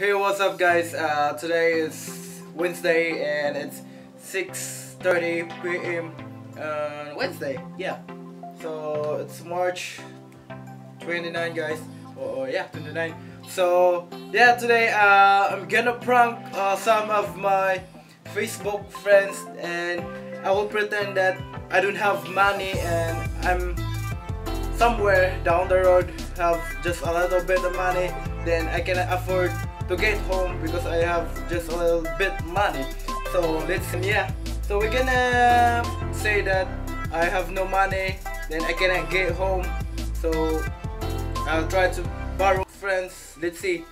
Hey, what's up guys? Today is Wednesday and it's 6:30 p.m. Wednesday, yeah. So it's March 29 guys, or yeah, 29. So yeah, today I'm gonna prank some of my Facebook friends and I will pretend that I don't have money and I'm somewhere down the road, have just a little bit of money, then I can afford to get home because I have just a little bit money. So listen, yeah, so we're gonna say that I have no money, then I cannot get home, so I'll try to borrow friends. Let's see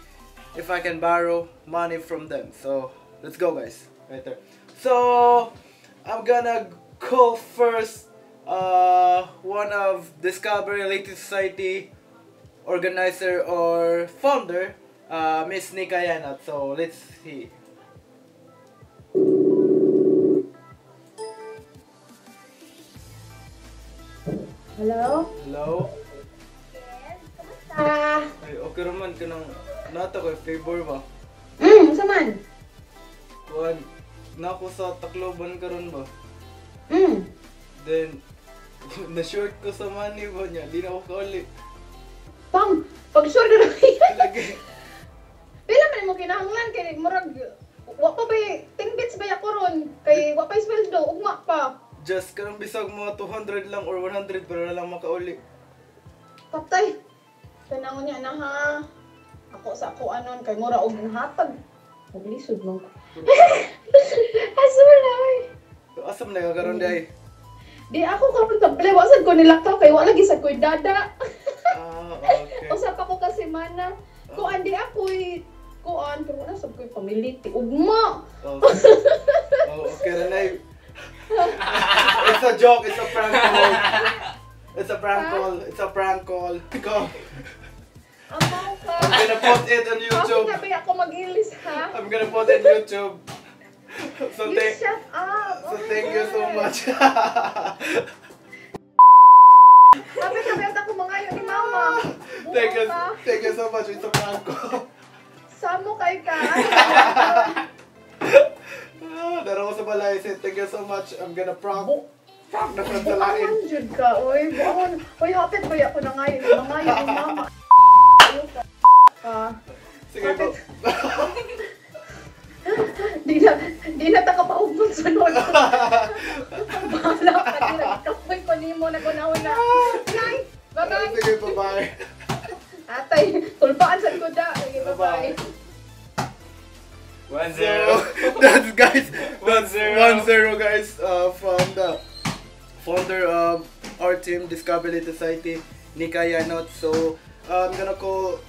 if I can borrow money from them. So let's go guys, right there. So I'm gonna call first one of Discovery Elite Society organizer or founder, Miss Nikayana. So let's see. Hello? Hello? Yes, kamusta? Ay, okay naman ka nang nata ko, favor ba? Saman? Kuhan, naku sa Tacloban ka ron ba? Then, na-short ko sa money ba niya? Di na ako kaulit. Pang! Pag-short na lang. Talaga. Pila man mo kinahanglan kay murag wapa ba 10 bits ba ako ron kay wapa sweldo ugma pa. Just karang bisag mga 200 lang or 100 para lang makauli. Patay. Tanawon niya na ha. Ako sa ako anon kay mura og hatag. Paglisod mo. Asulay. Asam na gagaron day. Di ako karon taple wasad ko nilaktaw kay wala gi sad ko dada. Ah, okay. Usa pa ko kasi mana. Ko andi ako kuan pero na sab ko pamilya ti ugma. Oh, okay na live. It's a joke, it's a prank call. It's a prank call. It's a prank call. Go. I'm gonna put it on YouTube. Sabi ako mag-ilis ha. I'm gonna put it on YouTube. So you shut up. So thank you so much. Sabi ako mangayo ni mama. Thank you so much. It's a prank call. Samo kay ka. Daro sa balay. Thank you so much. I'm gonna prank. Prank na prank. Jud ka. Oy, bon. Oy, hapit ko ya ko na ngayon. Mangayo ni mama. Sige po. Di na ta ka paugbon sa noon. Bahala ka dira. Kapoy ko nimo na kunauna. Bye. Bye. Sige po, bye. Atay, tulpaan sa ko da. Okay, bye-bye. 1-0. That's guys. 1-0 guys from the founder of our team, Discovery Society, Nikayana. So I'm gonna call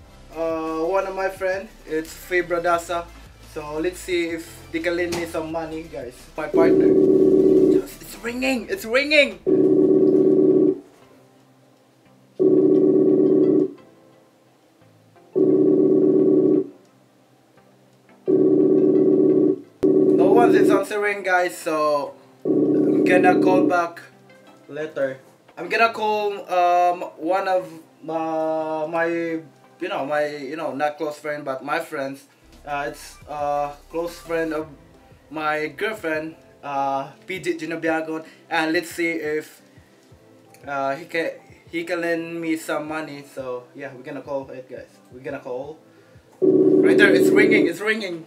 one of my friend. It's Febra Dasa. So let's see if they can lend me some money, guys. My partner. It's ringing. It's ringing. It's answering guys, so I'm gonna call back later. I'm gonna call one of my not close friend but my friends. It's a close friend of my girlfriend, PJ Ginobiago, and let's see if he can lend me some money. So yeah, we're gonna call it guys. We're gonna call right there. It's ringing. It's ringing.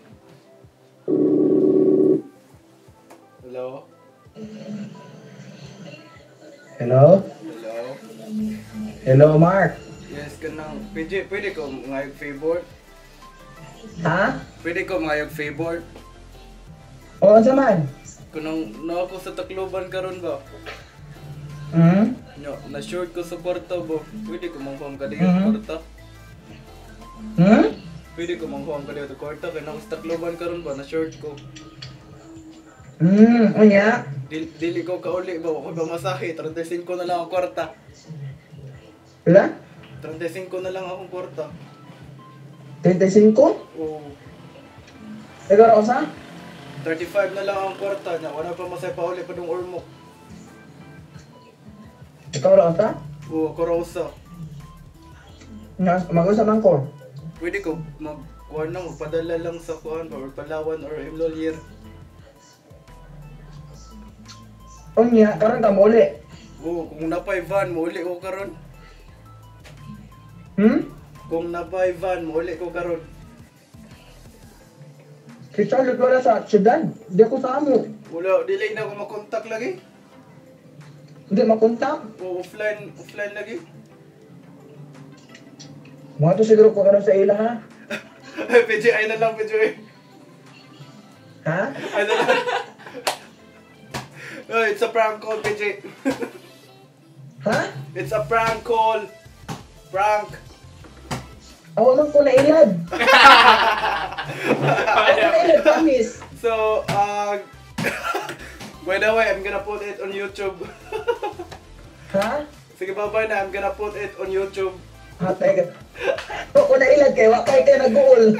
Hello? Hello? Hello? Hello, Mark? Yes, ganang. Pwede ko ngayog favor? Ha? Pwede ko ngayog favor? Oo, saman. Kung na ako sa Tacloban karon ba? No, na-short ko sa porta ba? Pwede ko manghuam ka dito sa porta? Pwede ko manghuam ka dito sa porta? Kaya na ako sa Tacloban karon ba? Na-short ko. Unya? Dili ko kauli ba? Ako ba masahe? 35 na lang ang kwarta. Wala? 35 na lang akong kwarta. 35? Oo. Siguro sa? 35 na lang ang kwarta niya. Wala pa masahe pa uli pa ng Ormoc. Ikaw raw sa? Oo, ako raw sa. Mag-usap ang ko? Pwede ko. kuan lang, magpadala lang sa kuan or Palawan or Imlolir. Unya, karon ta mo uli. Oo, kung napay van mo uli ko karon. Hmm? Kung napay van mo uli ko karon. Kita ulit wala sa Sudan, di ako sa amo. Wala, delay na ako makontak lagi. Hindi makontak? O, offline, offline lagi. Mga to siguro ko karoon sa ila ha? PJ, ay na lang PJ. Ha? Ay na lang. No, it's a prank call PJ. Ha? It's a prank call. Prank. Awamang ko na ilad. Promise. So, by the way, I'm gonna put it on YouTube. Huh? Sige, bye-bye na. I'm gonna put it on YouTube. Ha, teka. Ko na ilad kayo. Wakay kayo nag-goal.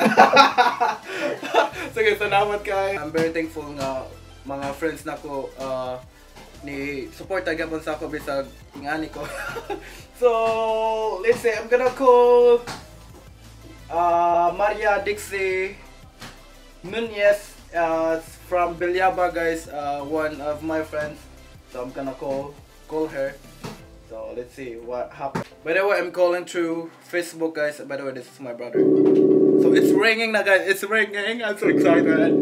Sige, salamat kayo. I'm very thankful nga mga friends na ko ni support agapon sa ako bisag ingani ko. So, let's say I'm gonna call Maria Dixie Munez from Bilyaba, guys, one of my friends. So I'm gonna call her. So let's see what happens. By the way, I'm calling through Facebook, guys. By the way, this is my brother. So it's ringing now, guys. It's ringing. I'm so excited.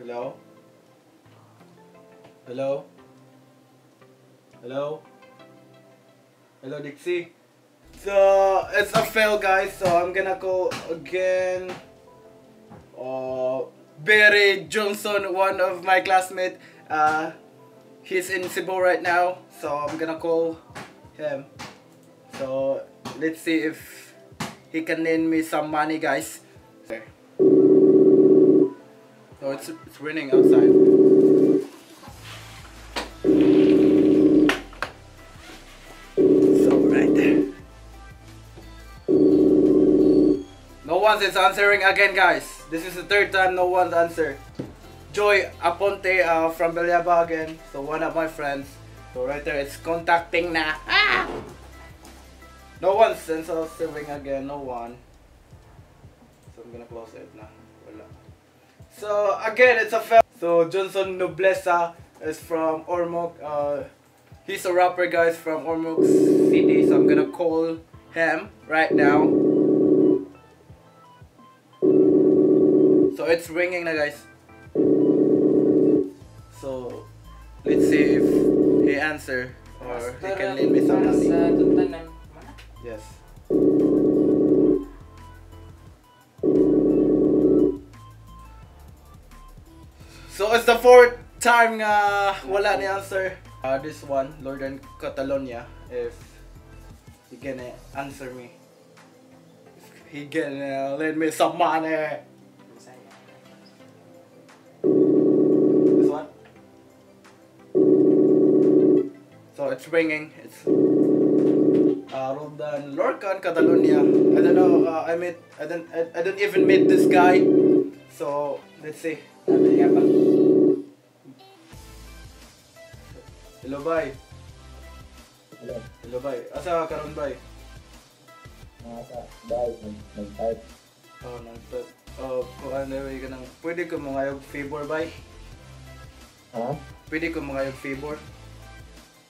Hello? Hello? Hello? Hello, Dixie. So, it's a fail, guys. So, I'm gonna call again. Barry Johnson, one of my classmates. He's in Cebu right now. So, I'm gonna call him. So, let's see if he can lend me some money, guys. Okay. Oh, it's raining outside. Is answering again, guys. This is the third time no one's answered. Joy Aponte from Bilyaba again. So one of my friends. So right there, it's contacting na. Ah! No one's answering again. No one. So I'm gonna close it now. So again, it's a fail. So Johnson Noblesa is from Ormoc. He's a rapper, guys, from Ormoc City. So I'm gonna call him right now. So it's ringing now, guys. So let's see if he answer or he can lead me something. Yes. So it's the fourth time nga wala ni answer. This one, Lorcan Catalonia, if he can answer me. If he can lend me some money. So it's ringing. It's Roldan Lorcan Catalonia. I don't know. I don't even meet this guy. So let's see. Hello, bye. Hello. Hello, bye. Asa karon bye? Asa bye. Nag-type. Oh, nag-type. Oh, kung ano yung ganang. Pwede ko mangayog favor bye. Huh? Pwede ko mangayog favor.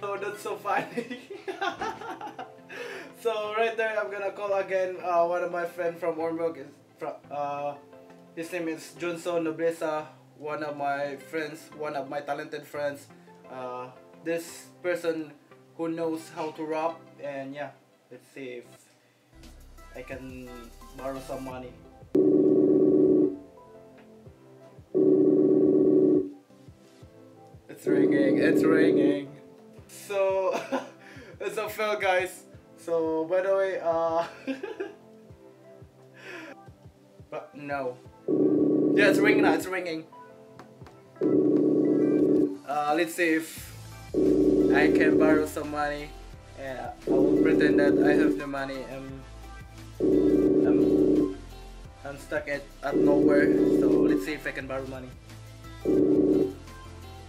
Oh, that's so funny. So right there, I'm gonna call again. One of my friends from Ormoc is from. His name is Junso Noblesa. One of my friends, one of my talented friends. This person who knows how to rap, and yeah, let's see if I can borrow some money. It's ringing. raining, it's raining. So, what's up, fellow guys? So, by the way, but no. Yeah, it's ringing now, it's ringing. Let's see if I can borrow some money. And I will pretend that I have the money and I'm stuck at nowhere. So let's see if I can borrow money.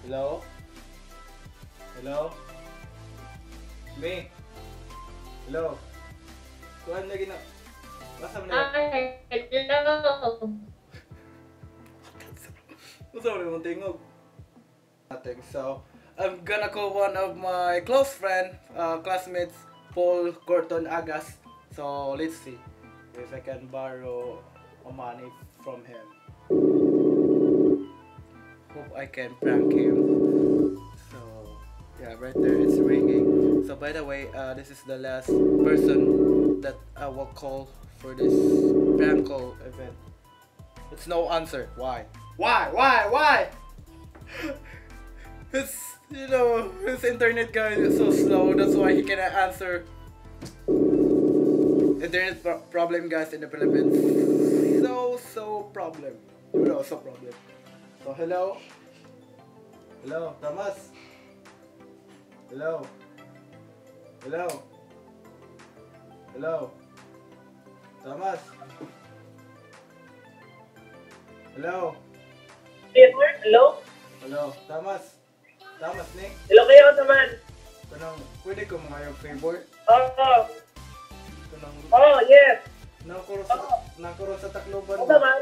Hello? Hello? Me? Hello? Kuhan lagi na. What's up now? Hi! Hello! What's up now? Tingog. Nothing. So I'm gonna call one of my close friend, classmates, Paul Gorton Agas. So let's see if I can borrow money from him. Hope I can prank him. So yeah, right there it's ringing. So by the way, this is the last person that I will call for this prank call event. It's no answer. Why? Why? Why? Why? It's, you know, his internet guy is so slow, that's why he cannot answer. Internet problem, guys, in the Philippines. So problem. You know, so problem. So, hello? Hello, Thomas? Hello? Hello? Hello? Thomas? Hello? Hello? Hello, Thomas? Thomas, Nick? Hello kayo, Thomas! Pwede ko mga yung favor? Oo! Oo, yes! Nakuro sa Tacloban mo. Thomas!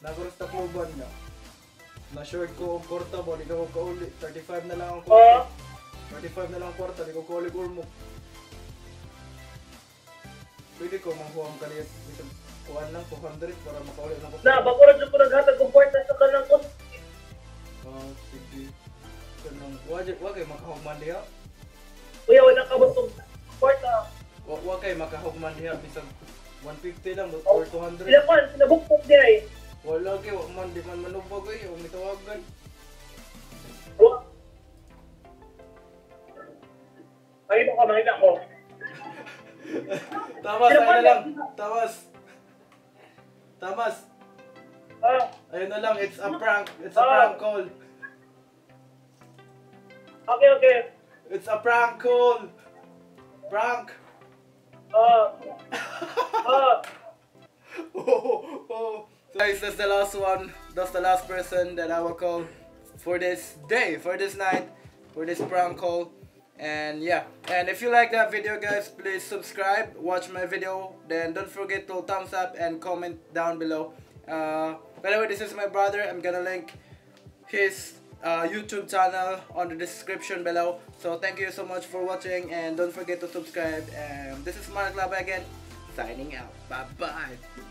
Nakuro sa Tacloban na. Na-short ko ang korta mo, di ka magkauli. 35 na lang ang korta. 35 na lang ang korta, di ka magkauli mo. Pwede ko manghuang kalit. Kuhan lang, 200 para makauli lang ko. Na, bakuran lang ko naghatag kong kwarta sa kanang ko. Oo, sige. Huwag kayo makahugman diha. Kuya, wala ka ba itong kwarta? Huwag kayo makahugman diha. Bisag 150 lang or 200. Silapan, sinabukpok diha eh. Wala kayo, huwag man, di man manubog eh. Huwag may tawagan. Huwag. Makita ko, makita ko. Tamas, ayun na lang. Tamas. Tamas. Ayun na lang, it's a prank. It's a prank call. Okay, okay. It's a prank call. Prank. Oh. So guys, that's the last one. That's the last person that I will call for this day, for this night, for this prank call. And yeah. And if you like that video, guys, please subscribe, watch my video. Then don't forget to thumbs up and comment down below. By the way, this is my brother. I'm gonna link his YouTube channel on the description below. So thank you so much for watching and don't forget to subscribe. And this is Mark Labay again, signing out. Bye bye.